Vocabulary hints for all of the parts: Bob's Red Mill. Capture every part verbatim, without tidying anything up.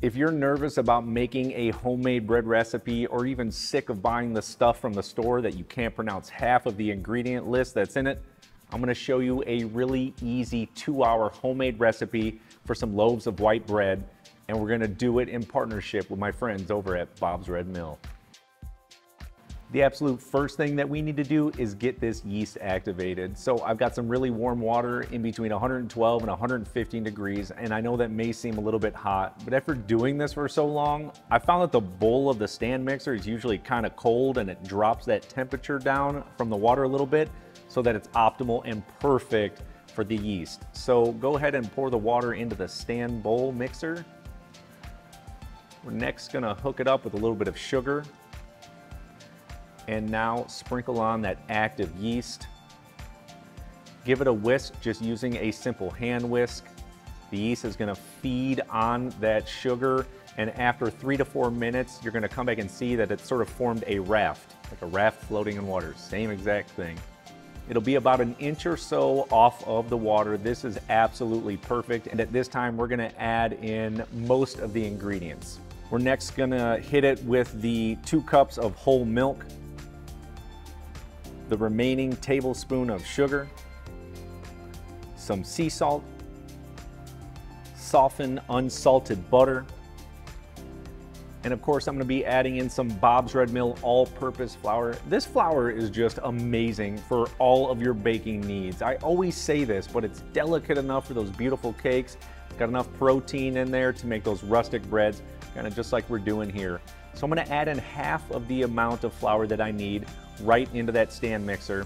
If you're nervous about making a homemade bread recipe or even sick of buying the stuff from the store that you can't pronounce half of the ingredient list that's in it, I'm gonna show you a really easy two hour homemade recipe for some loaves of white bread, and we're gonna do it in partnership with my friends over at Bob's Red Mill. The absolute first thing that we need to do is get this yeast activated. So I've got some really warm water in between one hundred twelve and one hundred fifteen degrees, and I know that may seem a little bit hot, but after doing this for so long, I found that the bowl of the stand mixer is usually kind of cold, and it drops that temperature down from the water a little bit so that it's optimal and perfect for the yeast. So go ahead and pour the water into the stand bowl mixer. We're next gonna hook it up with a little bit of sugar. And now sprinkle on that active yeast. Give it a whisk just using a simple hand whisk. The yeast is gonna feed on that sugar, and after three to four minutes, you're gonna come back and see that it's sort of formed a raft, like a raft floating in water, same exact thing. It'll be about an inch or so off of the water. This is absolutely perfect, and at this time, we're gonna add in most of the ingredients. We're next gonna hit it with the two cups of whole milk, the remaining tablespoon of sugar, some sea salt, softened unsalted butter, and of course I'm gonna be adding in some Bob's Red Mill all-purpose flour. This flour is just amazing for all of your baking needs. I always say this, but it's delicate enough for those beautiful cakes. It's got enough protein in there to make those rustic breads, kind of just like we're doing here. So I'm gonna add in half of the amount of flour that I need right into that stand mixer.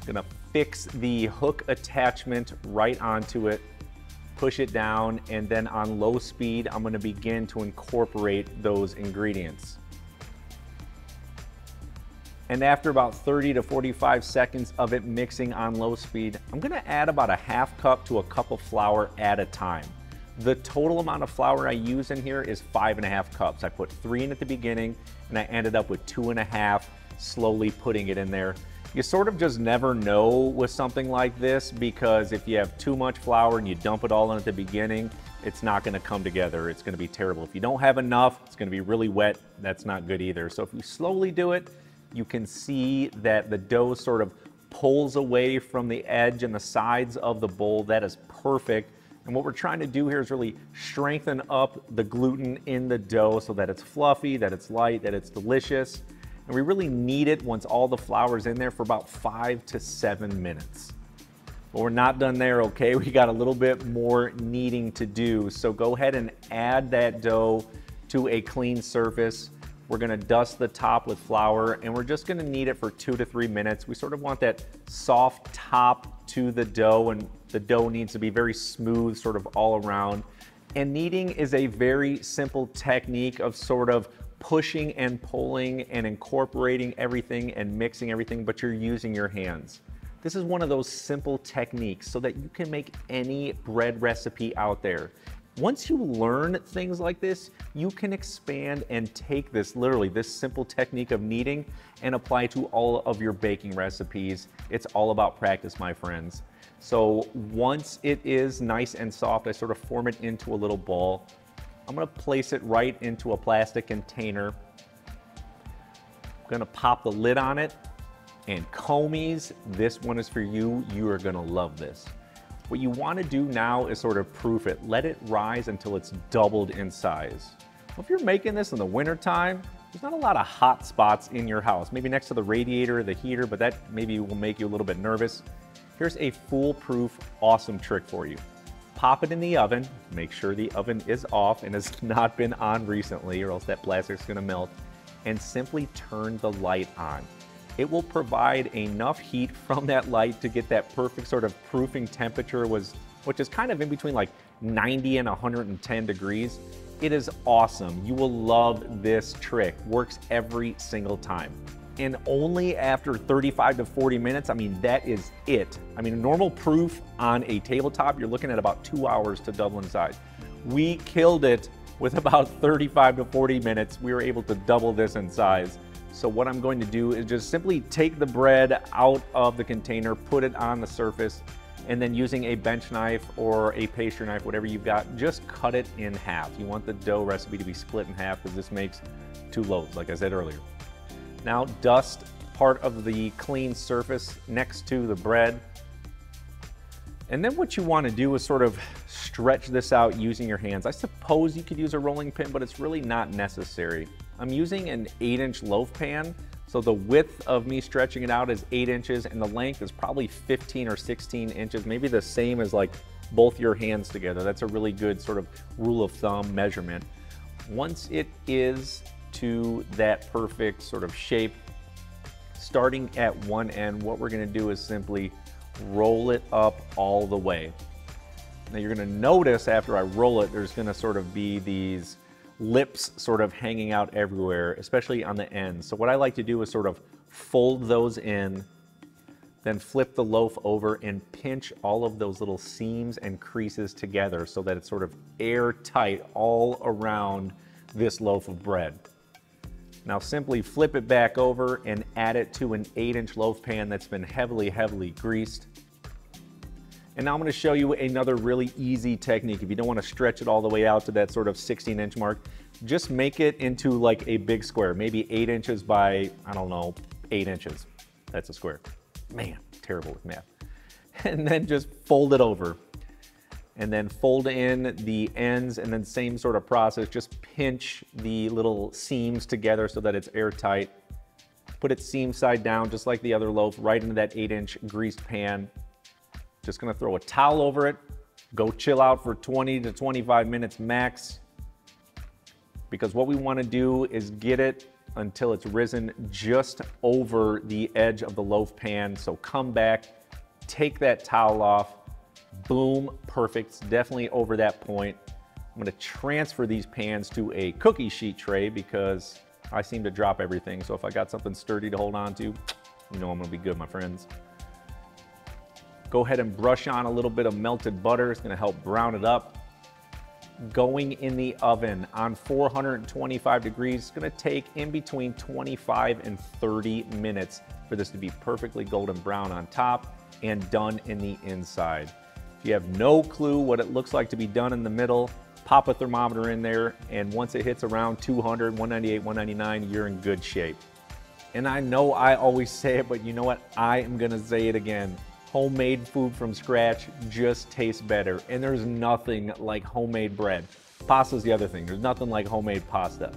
I'm gonna fix the hook attachment right onto it, push it down, and then on low speed, I'm gonna begin to incorporate those ingredients. And after about thirty to forty-five seconds of it mixing on low speed, I'm gonna add about a half cup to a cup of flour at a time. The total amount of flour I use in here is five and a half cups. I put three in at the beginning, and I ended up with two and a half, slowly putting it in there. You sort of just never know with something like this, because if you have too much flour and you dump it all in at the beginning, it's not gonna come together. It's gonna be terrible. If you don't have enough, it's gonna be really wet. That's not good either. So if you slowly do it, you can see that the dough sort of pulls away from the edge and the sides of the bowl. That is perfect. And what we're trying to do here is really strengthen up the gluten in the dough so that it's fluffy, that it's light, that it's delicious. And we really knead it once all the flour's in there for about five to seven minutes. But we're not done there, okay? We got a little bit more kneading to do. So go ahead and add that dough to a clean surface. We're gonna dust the top with flour, and we're just gonna knead it for two to three minutes. We sort of want that soft top to the dough, and the dough needs to be very smooth sort of all around. And kneading is a very simple technique of sort of pushing and pulling and incorporating everything and mixing everything, but you're using your hands. This is one of those simple techniques so that you can make any bread recipe out there. Once you learn things like this, you can expand and take this, literally, this simple technique of kneading and apply to all of your baking recipes. It's all about practice, my friends. So once it is nice and soft, I sort of form it into a little ball. I'm gonna place it right into a plastic container. I'm gonna pop the lid on it. And Comies, this one is for you. You are gonna love this. What you want to do now is sort of proof it. Let it rise until it's doubled in size. Well, if you're making this in the winter time, there's not a lot of hot spots in your house. Maybe next to the radiator or the heater, but that maybe will make you a little bit nervous. Here's a foolproof, awesome trick for you. Pop it in the oven. Make sure the oven is off and has not been on recently, or else that plastic's gonna melt. And simply turn the light on. It will provide enough heat from that light to get that perfect sort of proofing temperature, was, which is kind of in between like ninety and one hundred ten degrees. It is awesome. You will love this trick. Works every single time. And only after thirty-five to forty minutes, I mean, that is it. I mean, normal proof on a tabletop, you're looking at about two hours to double in size. We killed it with about thirty-five to forty minutes. We were able to double this in size. So what I'm going to do is just simply take the bread out of the container, put it on the surface, and then using a bench knife or a pastry knife, whatever you've got, just cut it in half. You want the dough recipe to be split in half because this makes two loaves, like I said earlier. Now dust part of the clean surface next to the bread. And then what you want to do is sort of stretch this out using your hands. I suppose you could use a rolling pin, but it's really not necessary. I'm using an eight inch loaf pan. So the width of me stretching it out is eight inches and the length is probably fifteen or sixteen inches, maybe the same as like both your hands together. That's a really good sort of rule of thumb measurement. Once it is to that perfect sort of shape, starting at one end, what we're gonna do is simply roll it up all the way. Now you're gonna notice after I roll it, there's gonna sort of be these lips sort of hanging out everywhere, especially on the ends. So what I like to do is sort of fold those in, then flip the loaf over and pinch all of those little seams and creases together so that it's sort of airtight all around this loaf of bread. Now simply flip it back over and add it to an eight inch loaf pan that's been heavily, heavily greased. And now I'm gonna show you another really easy technique. If you don't wanna stretch it all the way out to that sort of sixteen inch mark, just make it into like a big square, maybe eight inches by, I don't know, eight inches. That's a square. Man, terrible with math. And then just fold it over. And then fold in the ends, and then same sort of process, just pinch the little seams together so that it's airtight. Put it seam side down, just like the other loaf, right into that eight inch greased pan. Just gonna throw a towel over it, go chill out for twenty to twenty-five minutes max, because what we wanna do is get it until it's risen just over the edge of the loaf pan. So come back, take that towel off, boom, perfect. It's definitely over that point. I'm gonna transfer these pans to a cookie sheet tray because I seem to drop everything. So if I got something sturdy to hold on to, you know I'm gonna be good, my friends. Go ahead and brush on a little bit of melted butter. It's gonna help brown it up. Going in the oven on four hundred twenty-five degrees. It's gonna take in between twenty-five and thirty minutes for this to be perfectly golden brown on top and done in the inside. If you have no clue what it looks like to be done in the middle, pop a thermometer in there, and once it hits around two hundred, one ninety-eight, one ninety-nine, you're in good shape. And I know I always say it, but you know what? I am gonna say it again. Homemade food from scratch just tastes better, and there's nothing like homemade bread. Pasta's the other thing. There's nothing like homemade pasta.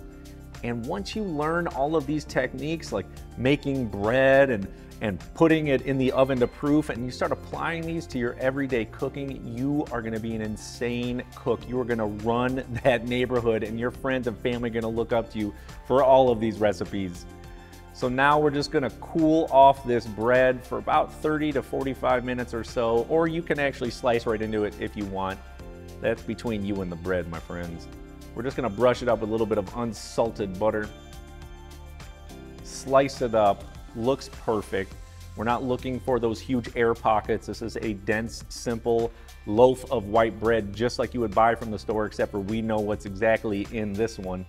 And once you learn all of these techniques, like making bread and, and putting it in the oven to proof, and you start applying these to your everyday cooking, you are gonna be an insane cook. You are gonna run that neighborhood, and your friends and family are gonna look up to you for all of these recipes. So now we're just gonna cool off this bread for about thirty to forty-five minutes or so, or you can actually slice right into it if you want. That's between you and the bread, my friends. We're just gonna brush it up with a little bit of unsalted butter. Slice it up, looks perfect. We're not looking for those huge air pockets. This is a dense, simple loaf of white bread, just like you would buy from the store, except for we know what's exactly in this one.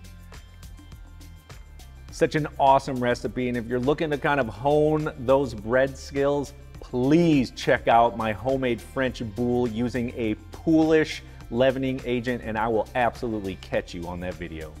Such an awesome recipe, and if you're looking to kind of hone those bread skills, please check out my homemade French boule using a Polish leavening agent, and I will absolutely catch you on that video.